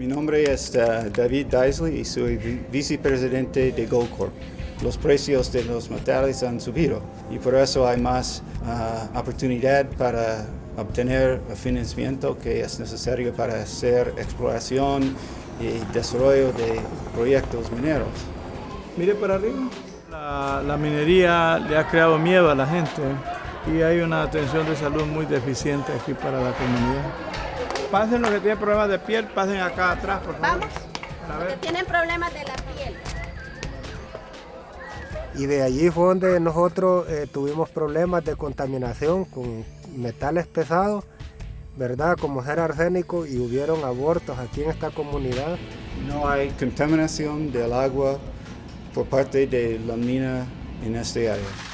Mi nombre es David Daisley y soy vicepresidente de Goldcorp. Los precios de los metales han subido y por eso hay más oportunidad para obtener el financiamiento que es necesario para hacer exploración y desarrollo de proyectos mineros. Mire para arriba. La minería le ha creado miedo a la gente y hay una atención de salud muy deficiente aquí para la comunidad. Pasen los que tienen problemas de piel, pasen acá atrás, por favor. Vamos, los que tienen problemas de la piel. Y de allí fue donde nosotros tuvimos problemas de contaminación con metales pesados, ¿verdad? Como ser arsénico, y hubieron abortos aquí en esta comunidad. No hay contaminación del agua por parte de la mina en esta área.